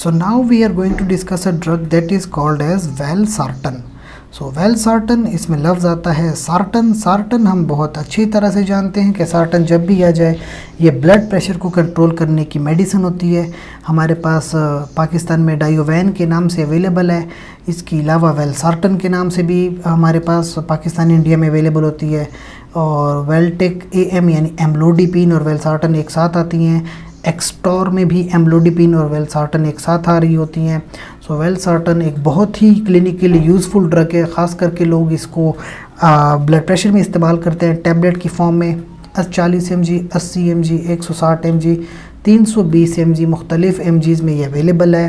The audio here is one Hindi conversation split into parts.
So now we are going to discuss a drug that is called as Valsartan. So Valsartan, इसमें लफ्ज़ आता है सार्टन। सार्टन हम बहुत अच्छी तरह से जानते हैं कि सार्टन जब भी आ जाए ये ब्लड प्रेशर को कंट्रोल करने की मेडिसिन होती है। हमारे पास पाकिस्तान में डायोवैन के नाम से अवेलेबल है, इसके अलावा वेलसार्टन के नाम से भी हमारे पास पाकिस्तान इंडिया में अवेलेबल होती है। और वेल्टेक AM यानी एम्लोडिपिन और वेलसार्टन एक साथ आती हैं। एक्सटोर में भी एम्लोडिपिन और वेलसार्टन एक साथ आ रही होती हैं। सो वेलसार्टन एक बहुत ही क्लिनिकली यूज़फुल ड्रग है, ख़ास करके लोग इसको ब्लड प्रेशर में इस्तेमाल करते हैं टैबलेट की फॉर्म में। 40 mg, 80 mg, 160 mg, 320 mg मुख्तलिफ mgs में ये अवेलेबल है।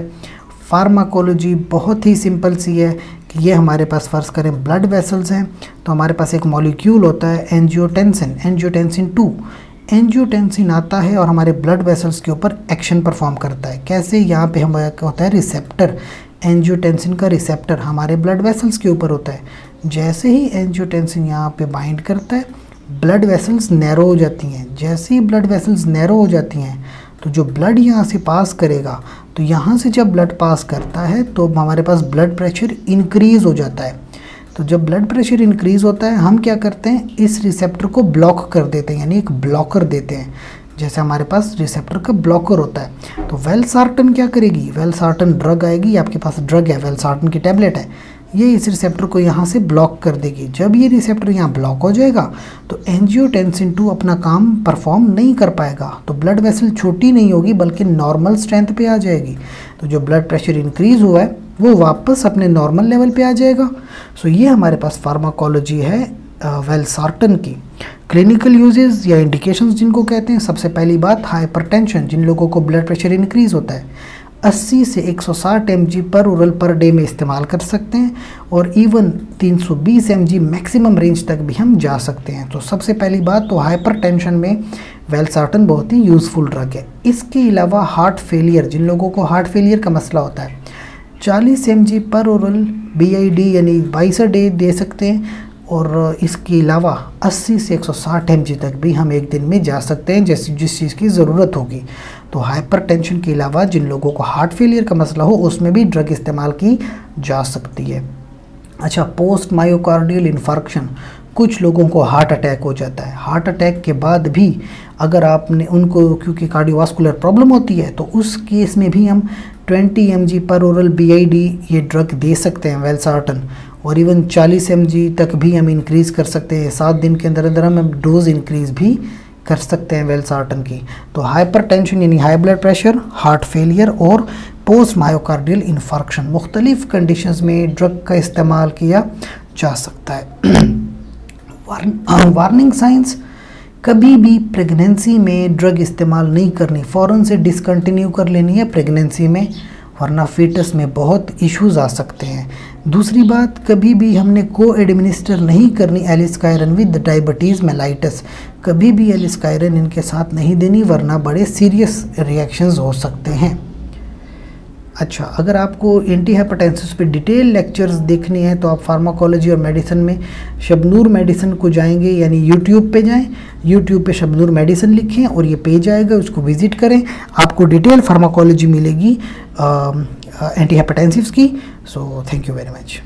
फार्माकोलॉजी बहुत ही सिंपल सी है कि ये हमारे पास फ़र्ज़ करें ब्लड वेसल्स हैं तो हमारे पास एक मॉलिक्यूल होता है एंजियोटेंसिन, एंजियोटेंसिन 2। एंजियोटेंसिन आता है और हमारे ब्लड वेसल्स के ऊपर एक्शन परफॉर्म करता है। कैसे? यहाँ पे हमारा होता है रिसेप्टर, एंजियोटेंसिन का रिसेप्टर हमारे ब्लड वेसल्स के ऊपर होता है। जैसे ही एंजियोटेंसिन यहाँ पे बाइंड करता है ब्लड वेसल्स नैरो हो जाती हैं। जैसे ही ब्लड वेसल्स नैरो हो जाती हैं तो जो ब्लड यहाँ से पास करेगा, तो यहाँ से जब ब्लड पास करता है तो हमारे पास ब्लड प्रेशर इंक्रीज़ हो जाता है। तो जब ब्लड प्रेशर इंक्रीज़ होता है हम क्या करते हैं, इस रिसेप्टर को ब्लॉक कर देते हैं, यानी एक ब्लॉकर देते हैं। जैसे हमारे पास रिसेप्टर का ब्लॉकर होता है तो वेलसार्टन क्या करेगी, वेलसार्टन ड्रग आएगी, आपके पास ड्रग है वेलसार्टन की टैबलेट है, ये इस रिसेप्टर को यहाँ से ब्लॉक कर देगी। जब ये रिसेप्टर यहाँ ब्लॉक हो जाएगा तो एंजियोटेंसिन 2 अपना काम परफॉर्म नहीं कर पाएगा। तो ब्लड वेसल छोटी नहीं होगी बल्कि नॉर्मल स्ट्रेंथ पे आ जाएगी। तो जो ब्लड प्रेशर इंक्रीज़ हुआ है वो वापस अपने नॉर्मल लेवल पे आ जाएगा। सो ये हमारे पास फार्माकोलॉजी है वेलसार्टन की। क्लिनिकल यूजेस या इंडिकेशंस जिनको कहते हैं, सबसे पहली बात हाइपरटेंशन, जिन लोगों को ब्लड प्रेशर इंक्रीज़ होता है 80 से 160 mg पर ओरल पर डे में इस्तेमाल कर सकते हैं और इवन 320 mg मैक्सिमम रेंज तक भी हम जा सकते हैं। तो सबसे पहली बात तो हाइपरटेंशन में वेलसार्टन बहुत ही यूज़फुल ड्रग है। इसके अलावा हार्ट फेलियर, जिन लोगों को हार्ट फेलियर का मसला होता है 40 mg पर ओरल BID यानी 22 डे दे सकते हैं और इसके अलावा 80 से 160 mg तक भी हम एक दिन में जा सकते हैं जैसे जिस चीज़ की ज़रूरत होगी। तो हाइपरटेंशन के अलावा जिन लोगों को हार्ट फेलियर का मसला हो उसमें भी ड्रग इस्तेमाल की जा सकती है। अच्छा, पोस्ट मायोकार्डियल इन्फार्क्शन, कुछ लोगों को हार्ट अटैक हो जाता है। हार्ट अटैक के बाद भी अगर आपने उनको, क्योंकि कार्डियोवास्कुलर प्रॉब्लम होती है, तो उस केस में भी हम 20 mg पर ओरल BID ये ड्रग दे सकते हैं वेलसार्टन और इवन 40 mg तक भी हम इंक्रीज़ कर सकते हैं। 7 दिन के अंदर अंदर हम डोज़ इंक्रीज़ भी कर सकते हैं वेलसार्टन की। तो हाइपरटेंशन यानी high blood pressure, heart failure और पोस्ट मायोकार्डियल इन्फार्क्शन मुख्तलिफ कंडीशंस में ड्रग का इस्तेमाल किया जा सकता है। वार्निंग साइंस, कभी भी प्रेगनेंसी में ड्रग इस्तेमाल नहीं करनी, फ़ौरन से डिसकंटिन्यू कर लेनी है प्रेगनेंसी में, वरना फीटस में बहुत इश्यूज आ सकते हैं। दूसरी बात, कभी भी हमने को एडमिनिस्टर नहीं करनी एलिस्कायरन विद डायबिटीज़ मेलाइटस, कभी भी एलिस्कायरन इनके साथ नहीं देनी वरना बड़े सीरियस रिएक्शंस हो सकते हैं। अच्छा, अगर आपको एंटी हाइपरटेंसिस पे डिटेल लेक्चर्स देखने हैं तो आप फार्माकोलॉजी और मेडिसिन में शबनूर मेडिसिन को जाएंगे, यानी यूट्यूब पे जाएं, यूट्यूब पे शबनूर मेडिसिन लिखें और ये पेज आएगा, उसको विजिट करें, आपको डिटेल फार्माकोलॉजी मिलेगी एंटी हाइपरटेंसिव्स की। So thank you very much.